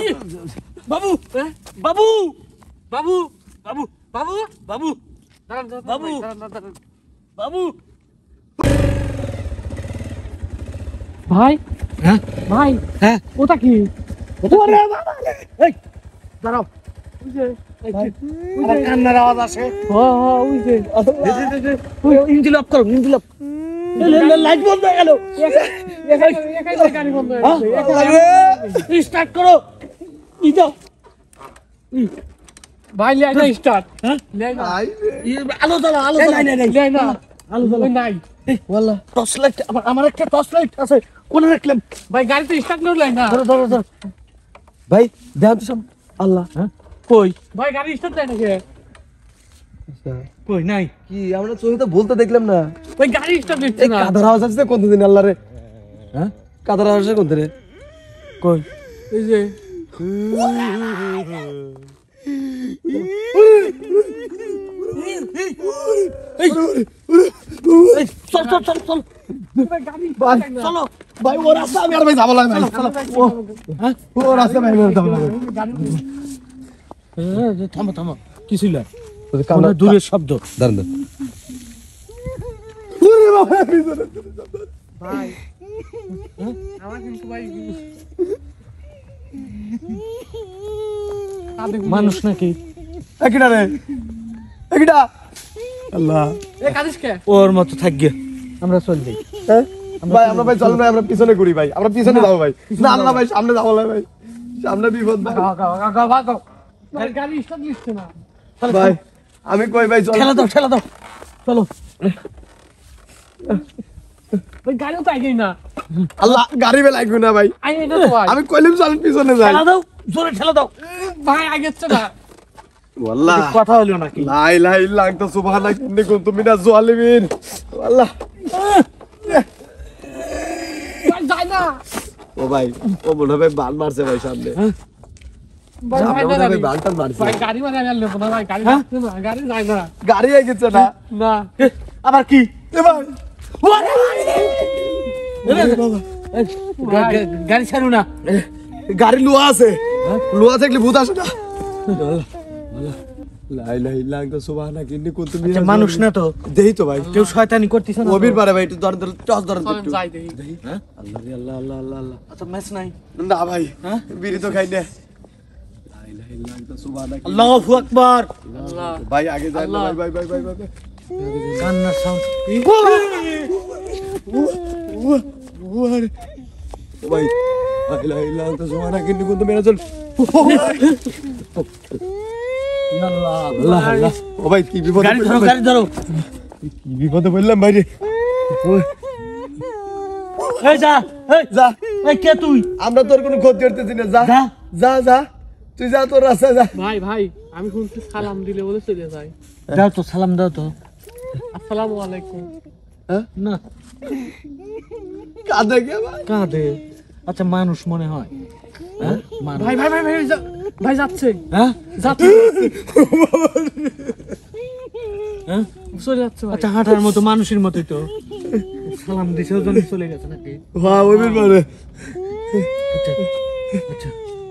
Babu, Babu, Babu, Babu, Babu, Babu, Babu, Babu. ভাই হ্যাঁ ভাই হ্যাঁ ওটা কি ওরে বাবা এই দাঁড়াও ওই যে আর কান্নার আওয়াজ আসে হ্যাঁ হ্যাঁ ওই যে ওই ইঞ্জিন অফ করো ইঞ্জিন অফ লাইট বন্ধ হয়ে গেল একাই একাই গাড়ি বন্ধ হয়ে গেল একাই স্টার্ট করো ই দাও ভাই লাইট স্টার্ট হ্যাঁ লাইট আলো জ্বালা আলো জ্বালা না না না আলো জ্বালা নাই والله টর্চ লাইট আমার একটা টর্চ লাইট আছে কোন রাখলাম ভাই গাড়ি তো স্টার্ট করল না ধরো ধরো ধরো ভাই দাও তো সব আল্লাহ হ্যাঁ কই ভাই গাড়ি স্টার্ট নাই নাকি আচ্ছা কই নাই কি আমরা চোখে তো বলতে দেখলাম না ভাই গাড়ি স্টার্ট হচ্ছে না কাদার আওয়াজ আসছে কোন দিন আল্লাহ রে হ্যাঁ কাদার আওয়াজ আসছে কোন দিন কই এই যে এই চল চল চল চল চলো ভাই ওর রাস্তা আমি আর ভাই যাব না ভাই চলো হ্যাঁ ওর রাস্তা ভাই যাব না হ্যাঁ থামো থামো কিছু না ওই কামনা দূরের শব্দ দাঁড়ান ওরে বাবা ভিতরে ভাই আমার কিন্তু ভাই মানুষ নাকি একটা রে একটা আল্লাহ এ কাদিস কে ওর মত থাক গে আমরা চল যাই হ্যাঁ ভাই আমরা ভাই চল না আমরা পিছনে ঘুরি ভাই আমরা পিছনে যাব ভাই না আল্লাহ ভাই সামনে যাব না ভাই সামনে বিপদ ভাই গা গা গা ভাই গাড়ি স্টার্ট দিচ্ছে না ভাই আমি কই ভাই চল ঠেলা দাও চলো ভাই গাড়ি তো আইগই না আল্লাহ গাড়ি বে লাগবে না ভাই আইগই না ভাই আমি কইলাম চল পিছনে যাই ঠেলা দাও জোরে ঠেলা দাও ভাই আগেছে না والله কথা হলো নাকি লা ইলাহা ইল্লাল্লাহ আনতা সুবহানাক ইন্নী কুনতু মিনাজ জালিমিন والله ভাই যাই না ও ভাই ও বড় ভাই বাল মারছে ভাই সামনে ভাই ভাই বালটা মারছে ভাই গাড়ি মানে আমি লব না ভাই গাড়ি না গাড়ি যাই না গাড়ি হয়ে গেছে না না আবার কি এ ভাই ওরে গাড়ি ছাড়ু না গাড়ি লুয়া আছে কি ভূত আসে না লাই লাই লাগ তো সুবহানাক ইন্নী কুনতু মিনাজ জালিমিন মানুষ না তো দেই তো ভাই কেউ শয়তানি করতিছ না ওবির পারে ভাই একটু দর দর টস দর দর একটু হ্যাঁ আল্লাহ রে আল্লাহ আল্লাহ আল্লাহ আচ্ছা ম্যাচ নাই না ভাই হ্যাঁ বিড়ি তো খাই না লাই লাই লাগ তো সুবহানাক আল্লাহু আকবার আল্লাহ ভাই আগে যাই ভাই ভাই ভাই ভাই ভাই কান্নার সাউন্ড ওরে ভাই লাই লাই লাগ তো সুবহানাক ইন্নী কুনতু মিনাজ জালিমিন আল্লাহ আল্লাহ আল্লাহ ও ভাই কি বিপদ গাড়ি ধরো কি বিপদে বললাম ভাই রে এই যা এই যা এই কে তুই আমরা তোর কোনো ক্ষতি করতেছি না যা যা যা তুই যা তোর রাস্তা যা ভাই ভাই আমি শুনছি সালাম দিলে বলে চলে যায় দাও তো সালাম দাও তো আসসালামু আলাইকুম হ্যাঁ না কাঁদে কে ভাই কাঁদে আচ্ছা মানুষ মনে হয় হ্যাঁ ভাই ভাই ভাই ভাই ভাই যাচ্ছে হ্যাঁ যাচ্ছে হ্যাঁ চলে যাচ্ছে আচ্ছা হাঁটার মতো মানুষের মতোই তো সালাম দিছে ওজন চলে গেছে নাকি হ্যাঁ ওই বলে আচ্ছা আচ্ছা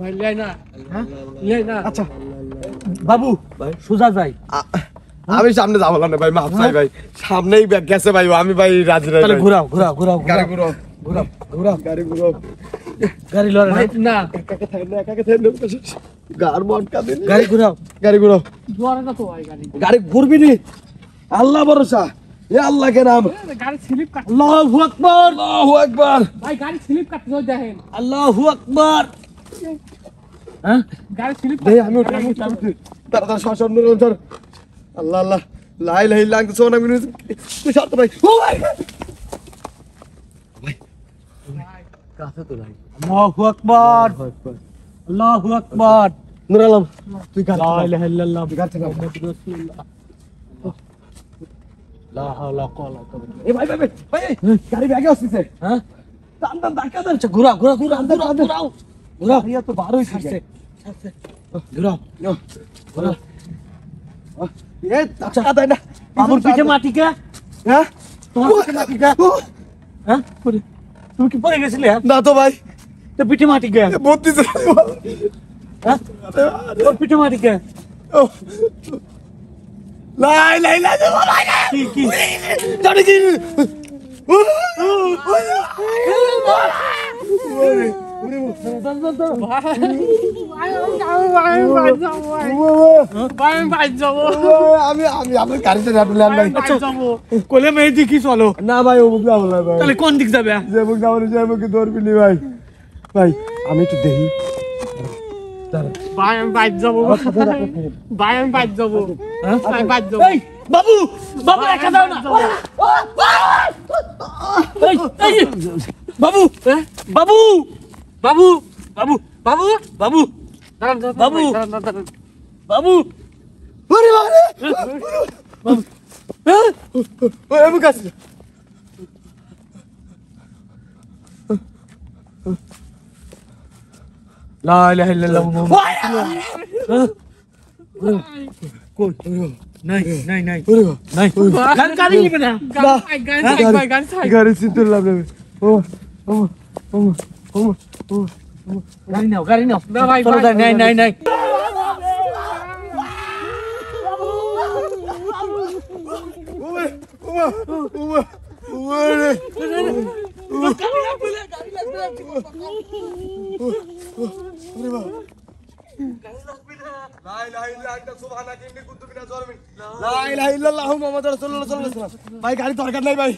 ভাই লাই না হ্যাঁ লাই না আচ্ছা বাবু ভাই সোজা যাই আমি সামনে যাব না ভাই মাফ চাই ভাই সামনেই ব্যাগ গেছে ভাই আমি ভাই রাজি রাজি তাহলে ঘোরাও ঘোরাও ঘোরাও গাড়ি ঘোরাও ঘোরাও ঘোরাও গাড়ি ঘোরাও গাড়ি লরে না একা থাই না গাড় বটকা দিন গাড়ি ঘোরাও জোরে না তো ভাই গাড়ি গাড়ি ঘুরবি নি আল্লাহ ভরসা এ আল্লাহ কে নাম গাড়ি স্লিপ কাট আল্লাহু আকবার ভাই গাড়ি স্লিপ কাট যাও দেখেন আল্লাহু আকবার হ্যাঁ গাড়ি স্লিপ ভাই আমি উঠে আমি উঠে তারা সশন ধর আল্লাহ আল্লাহ লা ইলাহা ইল্লাল্লাহ তো সোনা মিনু তুই শর্ত ভাই ও ভাই ভাই কাছে তো ভাই আল্লাহু আকবার الله أكبر. نور الله. لا إله إلا الله. لا حول ولا قوة إلا بالله. إيه باي باي باي باي. كاري بيعجي أصلاً. ها؟ تعمدن تعكدن. شجورا جورا جورا عندنا جورا. جورا. هي تو بعروي شجع. جورا. نو. جورا. إيه تعكدن ده. أمور في جماعتي كا. ها؟ تمام جماعتي كا. ها؟ كوري. तुम किपर गए इसलिए ना तो भाई तो पीछे मार गया बहुत ही हां और पीछे मार गया ला ला ला ला की की चढ़ गई ओरे ओरे বাবু বাবু রেখে দাও না বাবু বাবু Babu, babu, babu, babu, babu, babu, mana mana? Babu, eh? Babu kasih. La ilaha illallah. Cool. Nice, nice, nice. Nice. Gan kali ni mana? Gan situ lah bro. Oh, oh, oh, oh. Gari now, follow that, nine, nine, nine. لا إله إلا أنت سبحانك إني كنت من الظالمين لا إله إلا الله محمد رسول الله صلى الله عليه وسلم باي قاعد تركض لي باي